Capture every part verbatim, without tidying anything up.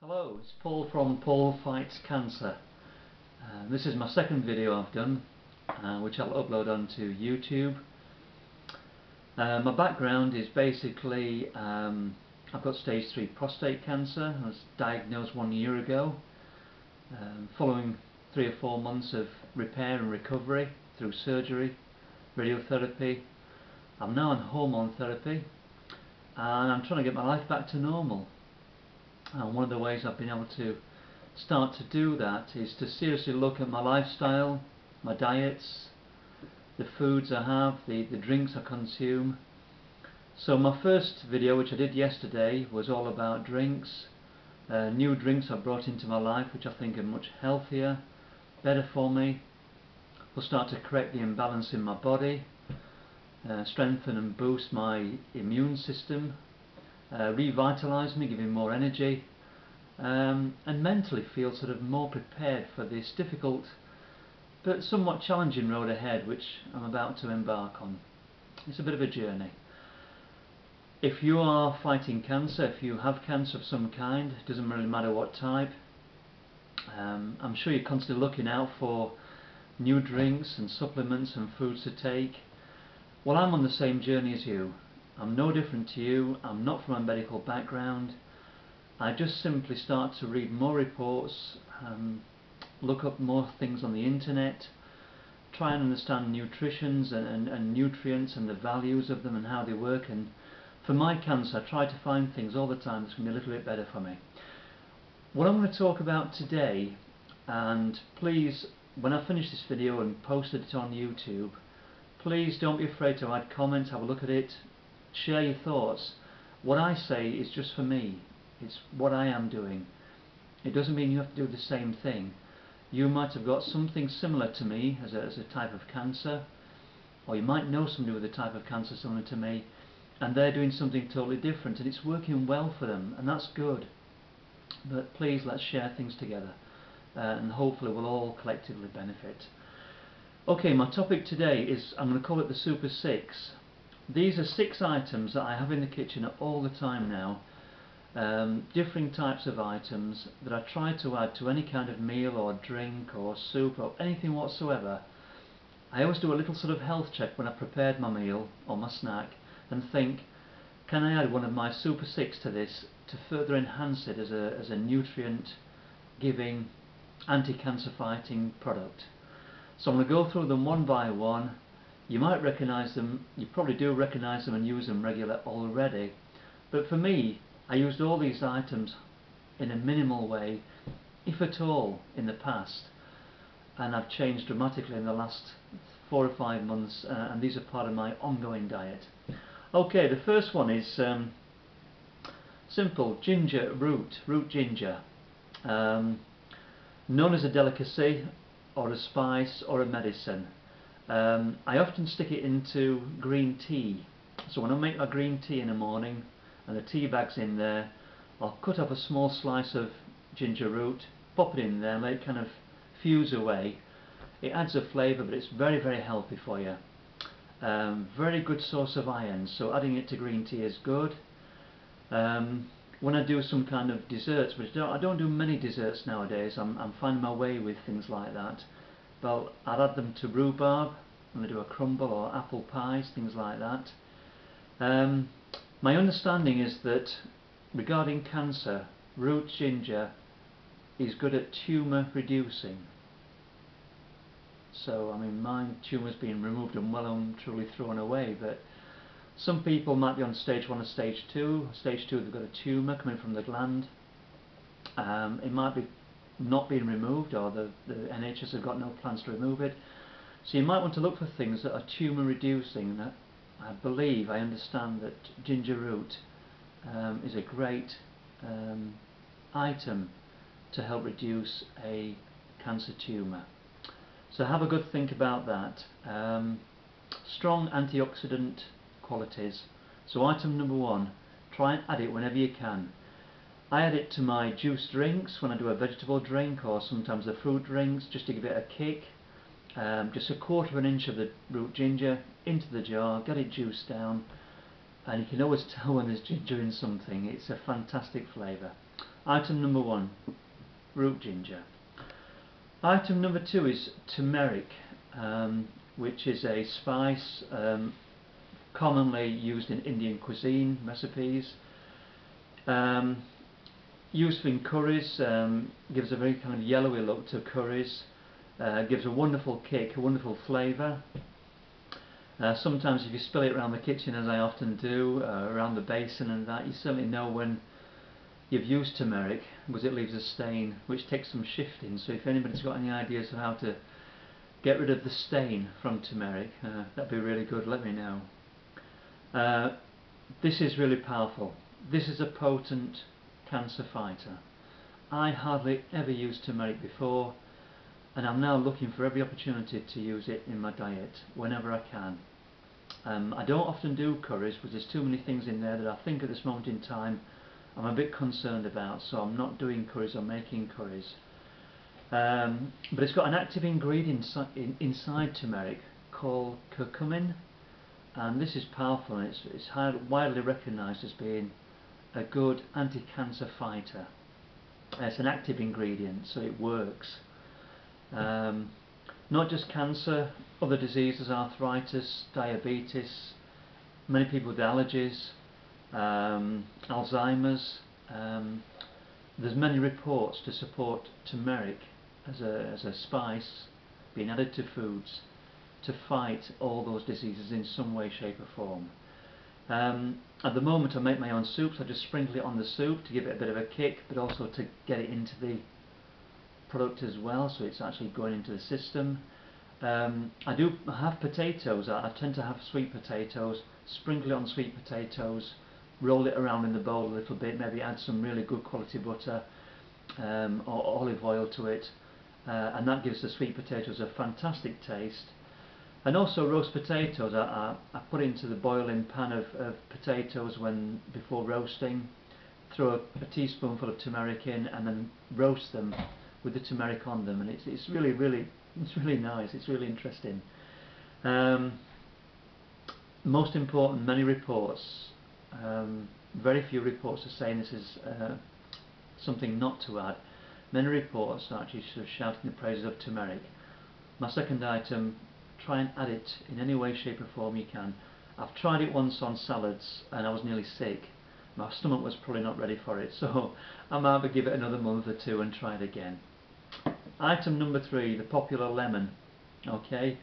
Hello, it's Paul from Paul Fights Cancer. Uh, this is my second video I've done, uh, which I'll upload onto YouTube. Uh, my background is basically, um, I've got stage three prostate cancer. I was diagnosed one year ago, um, following three or four months of repair and recovery through surgery, radiotherapy. I'm now on hormone therapy, and I'm trying to get my life back to normal. And one of the ways I've been able to start to do that is to seriously look at my lifestyle, my diets, the foods I have, the, the drinks I consume. So my first video, which I did yesterday, was all about drinks, uh, new drinks I've brought into my life which I think are much healthier, better for me, will start to correct the imbalance in my body, uh, strengthen and boost my immune system, Uh, revitalise me, give me more energy, um, and mentally feel sort of more prepared for this difficult but somewhat challenging road ahead which I'm about to embark on. It's a bit of a journey. If you are fighting cancer, if you have cancer of some kind, it doesn't really matter what type, um, I'm sure you're constantly looking out for new drinks and supplements and foods to take. Well, I'm on the same journey as you. I'm no different to you. I'm not from a medical background. I just simply start to read more reports, um, look up more things on the internet, try and understand nutritions and, and, and nutrients and the values of them and how they work. And for my cancer, I try to find things all the time that's going to be a little bit better for me. What I'm going to talk about today, and please, when I finish this video and post it on YouTube, please don't be afraid to add comments, have a look at it, share your thoughts. What I say is just for me. It's what I am doing. It doesn't mean you have to do the same thing. You might have got something similar to me as a, as a type of cancer, or you might know somebody with a type of cancer similar to me and they're doing something totally different and it's working well for them, and that's good. But please, let's share things together, uh, and hopefully we'll all collectively benefit. Okay, my topic today is, I'm going to call it the Super Six. These are six items that I have in the kitchen all the time now, um, differing types of items that I try to add to any kind of meal or drink or soup or anything whatsoever. I always do a little sort of health check when I prepared my meal or my snack and think, can I add one of my super six to this to further enhance it as a, as a nutrient giving, anti-cancer fighting product? So I'm going to go through them one by one. You might recognise them, you probably do recognise them and use them regularly already, but for me, I used all these items in a minimal way, if at all, in the past, and I've changed dramatically in the last four or five months, uh, and these are part of my ongoing diet. Okay, the first one is um, simple, ginger root, root ginger, um, known as a delicacy or a spice or a medicine. Um, I often stick it into green tea. So when I make my green tea in the morning and the tea bag's in there, I'll cut up a small slice of ginger root, pop it in there, let it kind of fuse away. It adds a flavour, but it's very, very healthy for you. Um, very good source of iron, so adding it to green tea is good. Um, when I do some kind of desserts, which I don't, I don't do many desserts nowadays, I'm, I'm finding my way with things like that. Well, I'd add them to rhubarb, I'm going to do a crumble or apple pies, things like that. Um, my understanding is that regarding cancer, root ginger is good at tumour reducing. So, I mean, my tumour's been removed and well and truly thrown away, but some people might be on stage one or stage two. Stage two, they've got a tumour coming from the gland. Um, it might be not being removed, or the, the N H S have got no plans to remove it. So you might want to look for things that are tumour reducing. I believe, I understand that ginger root um, is a great um, item to help reduce a cancer tumour. So have a good think about that. Um, strong antioxidant qualities. So item number one, try and add it whenever you can. I add it to my juice drinks when I do a vegetable drink or sometimes the fruit drinks, just to give it a kick. Um, just a quarter of an inch of the root ginger into the jar, get it juiced down, and you can always tell when there's ginger in something. It's a fantastic flavour. Item number one, root ginger. Item number two is turmeric, um, which is a spice um, commonly used in Indian cuisine recipes, um, used in curries, um, gives a very kind of yellowy look to curries, uh, gives a wonderful kick, a wonderful flavour. Uh, sometimes if you spill it around the kitchen, as I often do, uh, around the basin and that, you certainly know when you've used turmeric, because it leaves a stain which takes some shifting. So if anybody's got any ideas of how to get rid of the stain from turmeric, uh, that'd be really good, let me know. Uh, this is really powerful. This is a potent cancer fighter. I hardly ever used turmeric before, and I'm now looking for every opportunity to use it in my diet whenever I can. Um, I don't often do curries because there's too many things in there that I think at this moment in time I'm a bit concerned about, so I'm not doing curries or making curries. Um, but it's got an active ingredient insi in, inside turmeric called curcumin, and this is powerful, and it's, it's high, widely recognised as being a good anti-cancer fighter. It's an active ingredient, so it works. Um, not just cancer, other diseases, arthritis, diabetes, many people with allergies, um, Alzheimer's. Um, there's many reports to support turmeric as a, as a spice being added to foods to fight all those diseases in some way, shape or form. Um, at the moment I make my own soups. I just sprinkle it on the soup to give it a bit of a kick, but also to get it into the product as well, so it's actually going into the system. Um, I do have potatoes. I, I tend to have sweet potatoes. Sprinkle it on sweet potatoes, roll it around in the bowl a little bit, maybe add some really good quality butter um, or olive oil to it, uh, and that gives the sweet potatoes a fantastic taste. And also roast potatoes. I, I, I put into the boiling pan of, of potatoes when before roasting, throw a, a teaspoonful of turmeric in, and then roast them with the turmeric on them, and it's, it's really really it's really nice, it's really interesting. Um, most important, many reports, um, very few reports are saying this is uh, something not to add. Many reports are actually sort of shouting the praises of turmeric. My second item, try and add it in any way, shape or form you can. I've tried it once on salads and I was nearly sick. My stomach was probably not ready for it, so I might have to give it another month or two and try it again. Item number three, the popular lemon. Okay,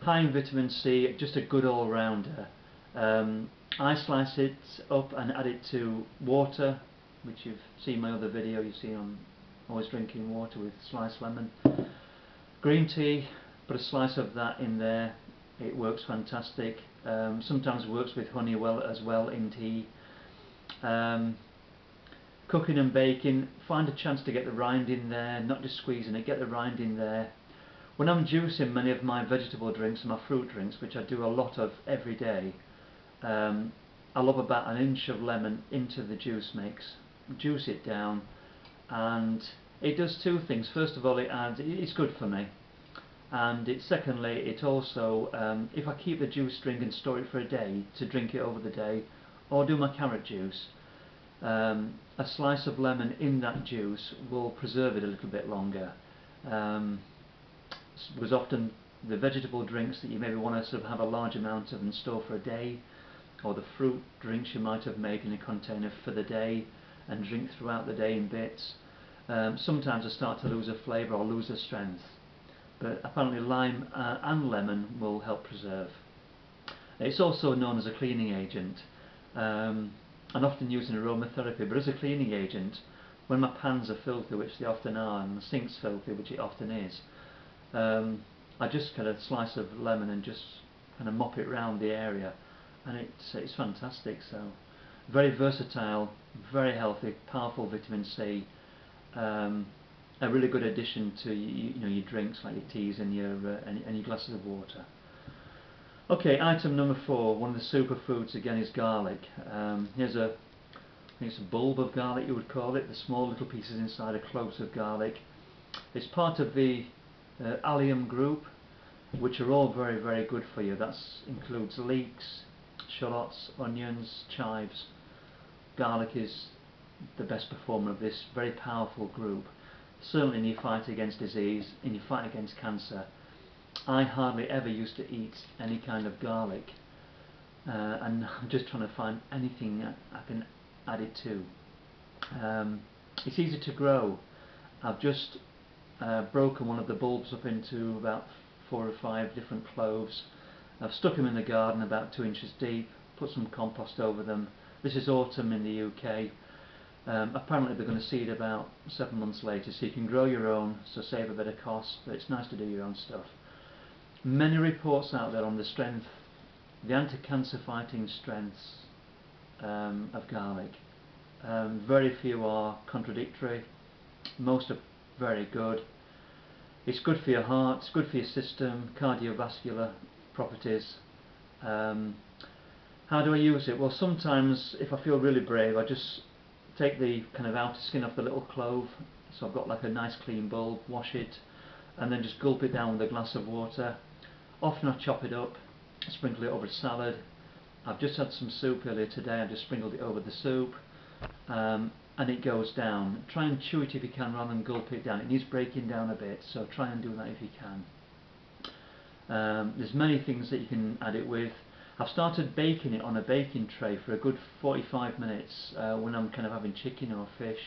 high in vitamin C, just a good all-rounder. Um, I slice it up and add it to water, which you've seen my other video. You see I'm always drinking water with sliced lemon. Green tea, put a slice of that in there. It works fantastic. Um, sometimes works with honey well as well in tea. Um, cooking and baking, find a chance to get the rind in there, not just squeezing it, get the rind in there. When I'm juicing many of my vegetable drinks and my fruit drinks, which I do a lot of every day, um, I love about an inch of lemon into the juice mix, juice it down, and it does two things. First of all, it adds, it's good for me, and it, secondly, it also, um, if I keep the juice drink and store it for a day, to drink it over the day, or do my carrot juice, um, a slice of lemon in that juice will preserve it a little bit longer. Um, because often the vegetable drinks that you maybe want to sort of have a large amount of and store for a day, or the fruit drinks you might have made in a container for the day and drink throughout the day in bits, um, sometimes I start to lose a flavour or lose a strength. But apparently lime uh, and lemon will help preserve. It's also known as a cleaning agent. Um, and often used in aromatherapy, but as a cleaning agent, when my pans are filthy, which they often are, and the sink's filthy, which it often is, um, I just cut a slice of lemon and just kind of mop it round the area, and it's, it's fantastic. So very versatile, very healthy, powerful vitamin C, um, a really good addition to you, you know, your drinks like your teas and your uh, and, and your glasses of water. Okay, item number four, one of the superfoods again is garlic. Um, here's a, I think it's a bulb of garlic you would call it, the small little pieces inside are cloves of garlic. It's part of the uh, allium group, which are all very, very good for you. That includes leeks, shallots, onions, chives. Garlic is the best performer of this very powerful group, certainly in your fight against disease, in your fight against cancer. I hardly ever used to eat any kind of garlic, uh, and I'm just trying to find anything I can add it to. Um, it's easy to grow. I've just uh, broken one of the bulbs up into about four or five different cloves. I've stuck them in the garden about two inches deep, put some compost over them. This is autumn in the U K. Um, apparently they're going to seed about seven months later, so you can grow your own, so save a bit of cost, but it's nice to do your own stuff. Many reports out there on the strength, the anti-cancer fighting strengths um, of garlic. Um, very few are contradictory, most are very good. It's good for your heart, it's good for your system, cardiovascular properties. Um, how do I use it? Well, sometimes if I feel really brave, I just take the kind of outer skin off the little clove, so I've got like a nice clean bulb, wash it, and then just gulp it down with a glass of water. Often I chop it up, sprinkle it over a salad. I've just had some soup earlier today, I just sprinkled it over the soup. Um, and it goes down. Try and chew it if you can rather than gulp it down. It needs breaking down a bit, so try and do that if you can. Um, there's many things that you can add it with. I've started baking it on a baking tray for a good forty-five minutes uh, when I'm kind of having chicken or fish,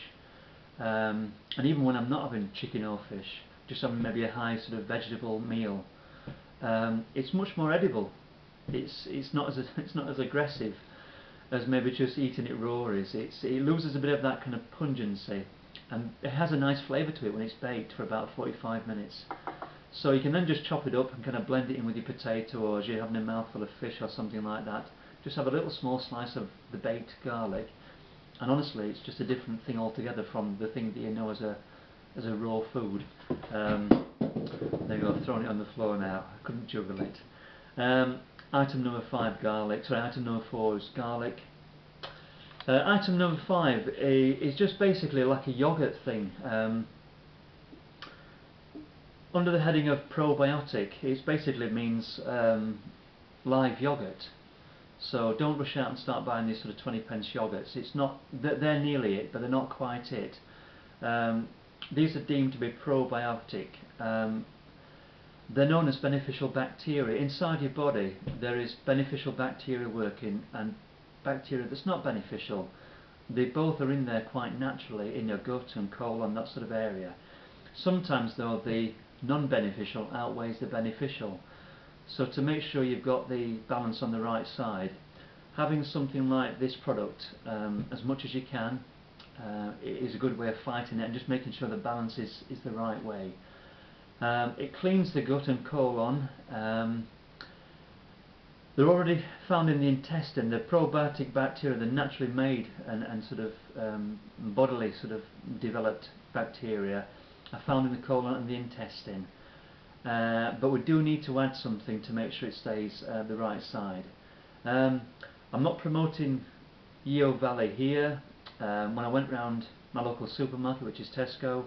um, and even when I'm not having chicken or fish, just having maybe a high sort of vegetable meal. Um, it's much more edible. It's it's not as it's not as aggressive as maybe just eating it raw is. It's, it loses a bit of that kind of pungency, and it has a nice flavour to it when it's baked for about forty-five minutes. So you can then just chop it up and kind of blend it in with your potato, or as you're having a mouthful of fish or something like that, just have a little small slice of the baked garlic, and honestly it's just a different thing altogether from the thing that you know as a as a raw food. Um, there you go, I've thrown it on the floor now, I couldn't juggle it. Um, Item number five, garlic. Sorry, item number four is garlic. Uh, item number five is just basically like a yogurt thing. Um, under the heading of probiotic, it basically means um, live yogurt. So don't rush out and start buying these sort of twenty pence yogurts. It's not, they're nearly it, but they're not quite it. Um, these are deemed to be probiotic. Um, They're known as beneficial bacteria. Inside your body there is beneficial bacteria working and bacteria that's not beneficial. They both are in there quite naturally in your gut and colon, that sort of area. Sometimes though the non-beneficial outweighs the beneficial. So to make sure you've got the balance on the right side, having something like this product um, as much as you can uh, is a good way of fighting it and just making sure the balance is, is the right way. Um, it cleans the gut and colon. Um, they're already found in the intestine. The probiotic bacteria, they're naturally made and, and sort of um, bodily sort of developed bacteria are found in the colon and the intestine. Uh, but we do need to add something to make sure it stays uh, the right side. Um, I'm not promoting Yeo Valley here. Um, when I went round my local supermarket, which is Tesco,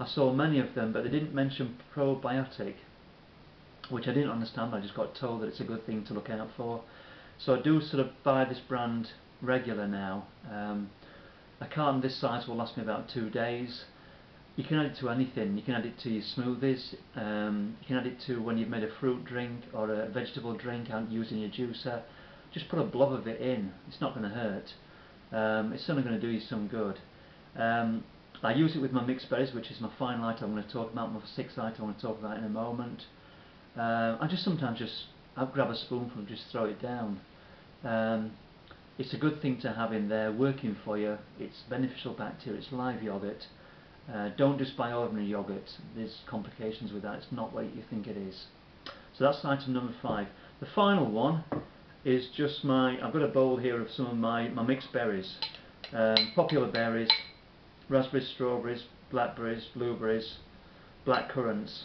I saw many of them, but they didn't mention probiotic, which I didn't understand. I just got told that it's a good thing to look out for. So I do sort of buy this brand regular now. Um, a carton this size will last me about two days. You can add it to anything. You can add it to your smoothies. Um, you can add it to when you've made a fruit drink or a vegetable drink out using your juicer. Just put a blob of it in. It's not going to hurt. Um, it's certainly going to do you some good. Um, I use it with my mixed berries, which is my final item I'm going to talk about, my sixth item I'm going to talk about in a moment. Uh, I just sometimes just I'll grab a spoonful and just throw it down. Um, it's a good thing to have in there, working for you. It's beneficial bacteria, it's live yogurt. Uh, don't just buy ordinary yogurt, there's complications with that, it's not what you think it is. So that's item number five. The final one is just my, I've got a bowl here of some of my, my mixed berries, um, popular berries. Raspberries, strawberries, blackberries, blueberries, blackcurrants.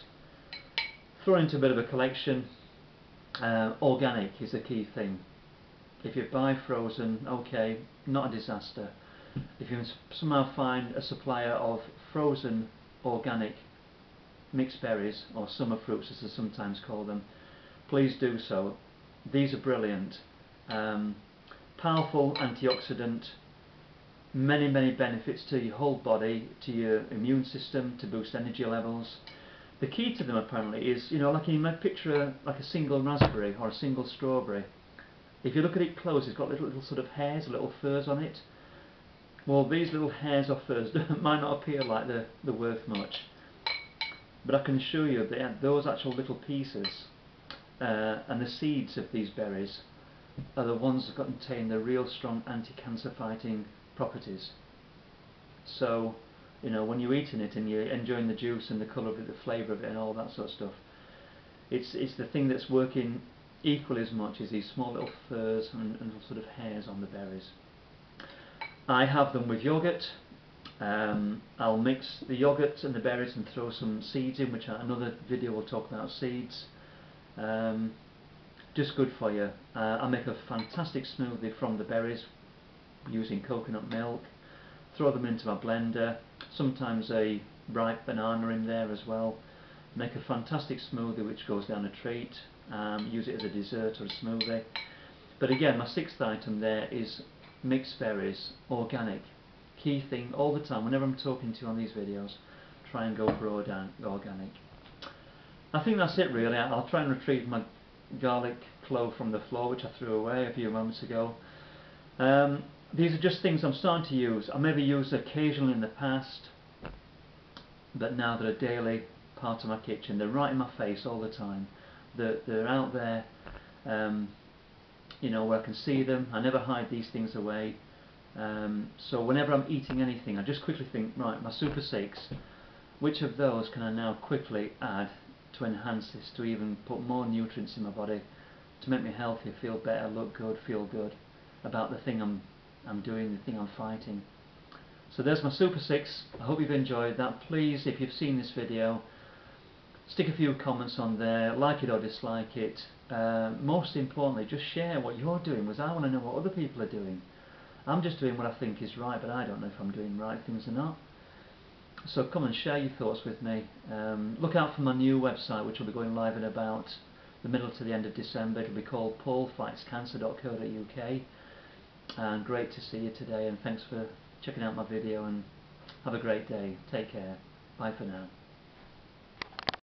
Throw into a bit of a collection. Uh, organic is the key thing. If you buy frozen, okay, not a disaster. If you somehow find a supplier of frozen organic mixed berries, or summer fruits as they sometimes call them, please do so. These are brilliant. Um, powerful antioxidant. many, many benefits to your whole body, to your immune system, to boost energy levels. The key to them apparently is, you know, like you might picture a, like a single raspberry or a single strawberry. If you look at it close, it's got little, little sort of hairs, little furs on it. Well, these little hairs or furs might not appear like they're, they're worth much, but I can assure you that those actual little pieces uh, and the seeds of these berries are the ones that contain the real strong anti-cancer fighting properties. So, you know, when you're eating it and you're enjoying the juice and the colour of it, the flavour of it and all that sort of stuff, it's, it's the thing that's working equally as much as these small little furs and, and sort of hairs on the berries. I have them with yoghurt. Um, I'll mix the yoghurt and the berries and throw some seeds in, which another video will talk about seeds. Um, just good for you. Uh, I make a fantastic smoothie from the berries using coconut milk. Throw them into my blender, sometimes a ripe banana in there as well. Make a fantastic smoothie which goes down a treat. Um, use it as a dessert or a smoothie. But again, my sixth item there is mixed berries, organic. Key thing all the time, whenever I'm talking to you on these videos, try and go for organic. I think that's it really. I'll try and retrieve my garlic clove from the floor, which I threw away a few moments ago. Um, these are just things I'm starting to use. I maybe used occasionally in the past, but now they're a daily part of my kitchen. They're right in my face all the time. They're, they're out there, um, you know, where I can see them. I never hide these things away. Um, so whenever I'm eating anything, I just quickly think, right, my super six, which of those can I now quickly add to enhance this, to even put more nutrients in my body, to make me healthier, feel better, look good, feel good about the thing I'm, I'm doing, the thing I'm fighting. So there's my super six. I hope you've enjoyed that. Please, if you've seen this video, stick a few comments on there, like it or dislike it. Uh, most importantly, just share what you're doing, because I want to know what other people are doing. I'm just doing what I think is right, but I don't know if I'm doing right things or not. So come and share your thoughts with me. Um, look out for my new website, which will be going live in about the middle to the end of December. It'll be called paul fights cancer dot co dot U K. And great to see you today, and thanks for checking out my video, and have a great day. Take care. Bye for now.